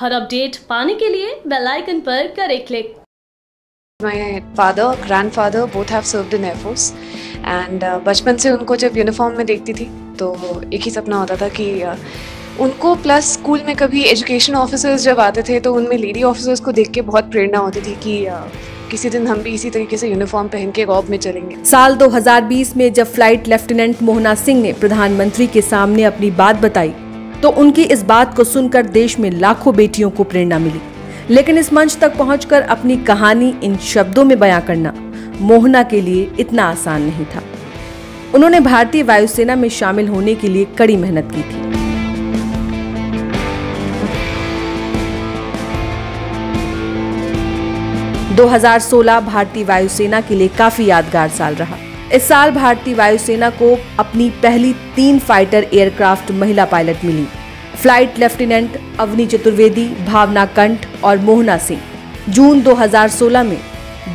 हर update पाने के लिए बेल आइकन पर करें click. My father, grandfather, both have served in Air Force, and बचपन से उनको जब यूनिफॉर्म में देखती थी तो एक ही सपना होता था कि उनको प्लस स्कूल में कभी एजुकेशन ऑफिसर्स जब आते थे तो उनमें लेडी ऑफिसर्स को देख के बहुत प्रेरणा होती थी कि किसी दिन हम भी इसी तरीके से यूनिफॉर्म पहन के गॉब में चलेंगे। साल 2020 में जब फ्लाइट लेफ्टिनेंट मोहना सिंह ने प्रधानमंत्री के सामने अपनी बात बताई तो उनकी इस बात को सुनकर देश में लाखों बेटियों को प्रेरणा मिली, लेकिन इस मंच तक पहुंचकर अपनी कहानी इन शब्दों में बयां करना मोहना के लिए इतना आसान नहीं था। उन्होंने भारतीय वायुसेना में शामिल होने के लिए कड़ी मेहनत की थी। दो 2016 भारतीय वायुसेना के लिए काफी यादगार साल रहा। इस साल भारतीय वायुसेना को अपनी पहली 3 फाइटर एयरक्राफ्ट महिला पायलट मिली। फ्लाइट लेफ्टिनेंट अवनी चतुर्वेदी, भावना कंठ और मोहना सिंह जून 2016 में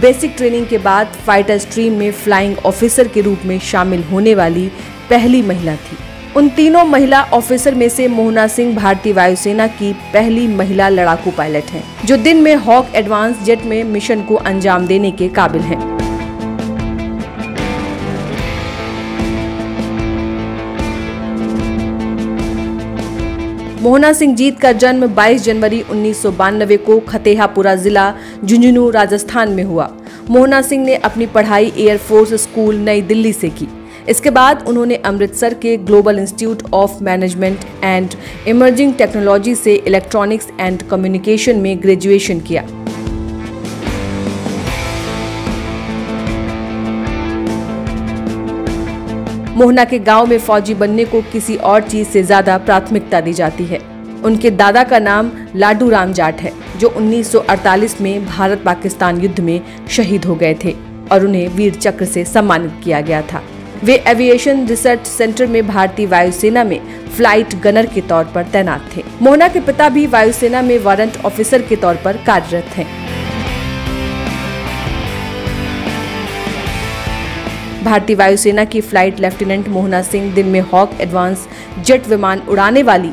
बेसिक ट्रेनिंग के बाद फाइटर स्ट्रीम में फ्लाइंग ऑफिसर के रूप में शामिल होने वाली पहली महिला थी। उन तीनों महिला ऑफिसर में से मोहना सिंह भारतीय वायुसेना की पहली महिला लड़ाकू पायलट हैं, जो दिन में हॉक एडवांस जेट में मिशन को अंजाम देने के काबिल हैं। मोहना सिंह जीत का जन्म 22 जनवरी 1992 को खतेहापुरा जिला झुंझुनू राजस्थान में हुआ। मोहना सिंह ने अपनी पढ़ाई एयर फोर्स स्कूल नई दिल्ली से की। इसके बाद उन्होंने अमृतसर के global institute of management and emerging technology से इलेक्ट्रॉनिक्स एंड कम्युनिकेशन में ग्रेजुएशन किया। मोहना के गांव में फौजी बनने को किसी और चीज से ज्यादा प्राथमिकता दी जाती है। उनके दादा का नाम लाडू राम जाट है, जो 1948 में भारत पाकिस्तान युद्ध में शहीद हो गए थे और उन्हें वीर चक्र से सम्मानित किया गया था। वे एविएशन रिसर्च सेंटर में भारतीय वायुसेना में फ्लाइट गनर के तौर पर तैनात थे। मोहना के पिता भी वायुसेना में वारंट ऑफिसर के तौर पर कार्यरत हैं। भारतीय वायुसेना की फ्लाइट लेफ्टिनेंट मोहना सिंह दिन में हॉक एडवांस जेट विमान उड़ाने वाली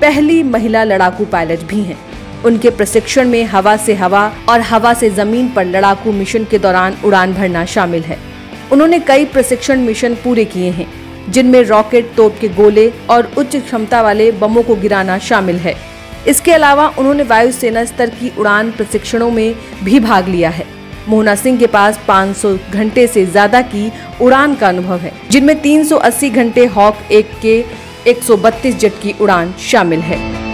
पहली महिला लड़ाकू पायलट भी हैं। उनके प्रशिक्षण में हवा से हवा और हवा से जमीन पर लड़ाकू मिशन के दौरान उड़ान भरना शामिल है। उन्होंने कई प्रशिक्षण मिशन पूरे किए हैं, जिनमें रॉकेट, तोप के गोले और उच्च क्षमता वाले बमों को गिराना शामिल है। इसके अलावा उन्होंने वायुसेना स्तर की उड़ान प्रशिक्षणों में भी भाग लिया है। मोहना सिंह के पास 500 घंटे से ज्यादा की उड़ान का अनुभव है, जिनमें 380 घंटे हॉक 1 के 132 जेट की उड़ान शामिल है।